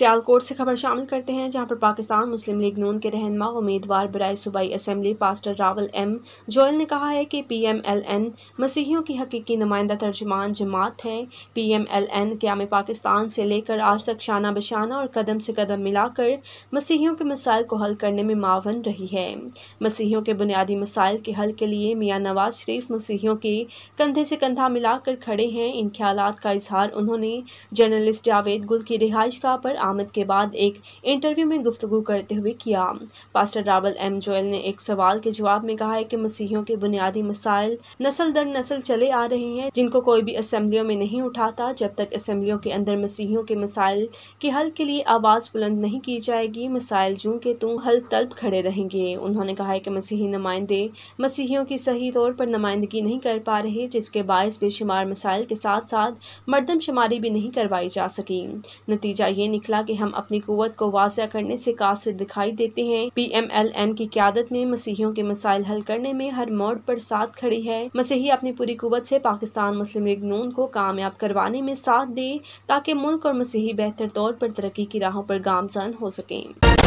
सियालकोट से खबर शामिल करते हैं, जहां पर पाकिस्तान मुस्लिम लीग नून के रहनुमा उम्मीदवार बराए सूबाई assembly pastor Rawal M Joel ने कहा है कि PMLN मसीहियों की हकीकी नुमाइंदा तर्जुमान जमात है। PMLN क़याम पाकिस्तान से लेकर आज तक शाना बशाना और कदम से कदम मिलाकर मसीहियों के मसाइल को हल करने में मावन रही है। मसीहियों के बुनियादी मसाइल के हल के लिए मियां नवाज शरीफ मसीहियों के कंधे से कंधा मिलाकर खड़े हैं। इन ख्यालात का इजहार उन्होंने जर्नलिस्ट जावेद गुल की रिहाइशगाह पर आमद के बाद एक इंटरव्यू में गुफ्तगू करते हुए किया। पास्टर रावल एम जोयल ने एक सवाल के जवाब में कहा है कि मसीहियों के बुनियादी मसाइल नस्ल दर नस्ल चले आ रहे हैं, जिनको कोई भी असेंबलियों में नहीं उठाता। जब तक असेंबलियों के अंदर मसीहियों के मसाइल के हल के लिए आवाज़ बुलंद नहीं की जाएगी, मसाइल जूं के तू हल तलब खड़े रहेंगे। उन्होंने कहा है कि मसीही नुमाइंदे मसीहियों की सही तौर पर नुमाइंदगी नहीं कर पा रहे, जिसके बायस बेशुमार मसाइल के साथ साथ मर्दमशुमारी भी नहीं करवाई जा सकी। नतीजा ये निकला कि हम अपनी कुव्वत को वाज़ा करने से कासिर दिखाई देते हैं। PMLN की क़यादत में मसीहियों के मसाइल हल करने में हर मोड़ पर साथ खड़ी है। मसीही अपनी पूरी कुव्वत से पाकिस्तान मुस्लिम लीग नून को कामयाब करवाने में साथ दे, ताकि मुल्क और मसीही बेहतर तौर पर तरक्की की राहों पर गामज़न हो सकें।